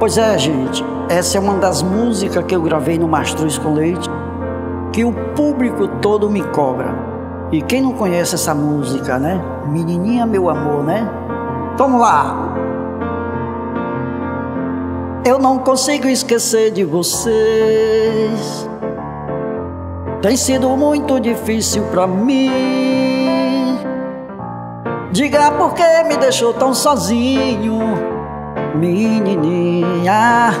Pois é, gente, essa é uma das músicas que eu gravei no Mastruz com Leite, que o público todo me cobra. E quem não conhece essa música, né? Menininha, meu amor, né? Vamos lá! Eu não consigo esquecer de vocês, tem sido muito difícil pra mim. Diga por que me deixou tão sozinho, menininha,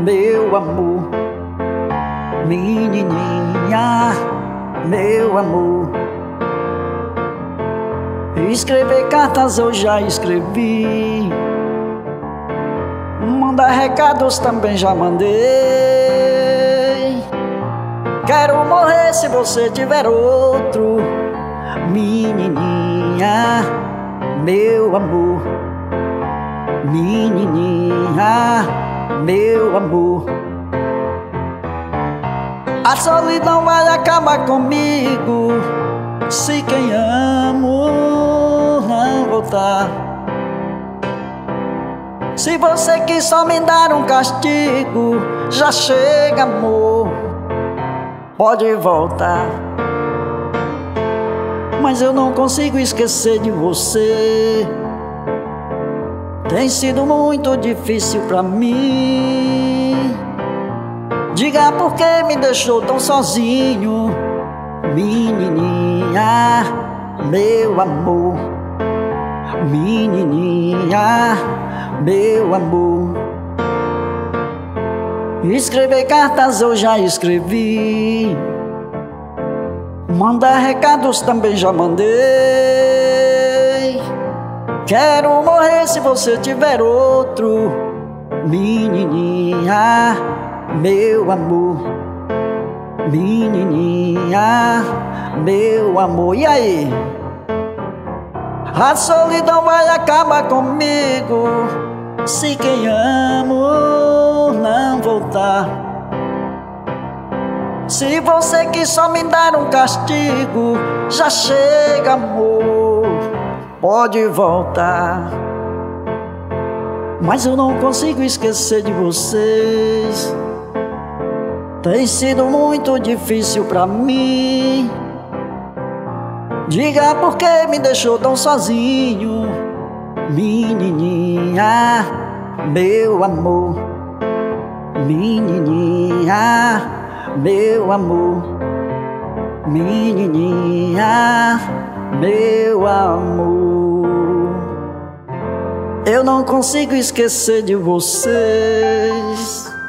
meu amor. Menininha, meu amor. Escrever cartas eu já escrevi, mandar recados também já mandei. Quero morrer se você tiver outro, menininha, meu amor. Menininha, meu amor. A solidão vai acabar comigo se quem amo não voltar. Se você quis só me dar um castigo, já chega, amor, pode voltar. Mas eu não consigo esquecer de você, tem sido muito difícil pra mim. Diga por que me deixou tão sozinho, menininha, meu amor. Menininha, meu amor. Escrever cartas eu já escrevi, mandar recados também já mandei. Quero morrer se você tiver outro, menininha, meu amor. Menininha, meu amor. E aí? A solidão vai acabar comigo se quem amo não voltar. Se você quis só me dar um castigo, já chega, amor, pode voltar. Mas eu não consigo esquecer de vocês, tem sido muito difícil pra mim. Diga por que me deixou tão sozinho, menininha, meu amor. Menininha, meu amor. Menininha, meu amor. Eu não consigo esquecer de vocês.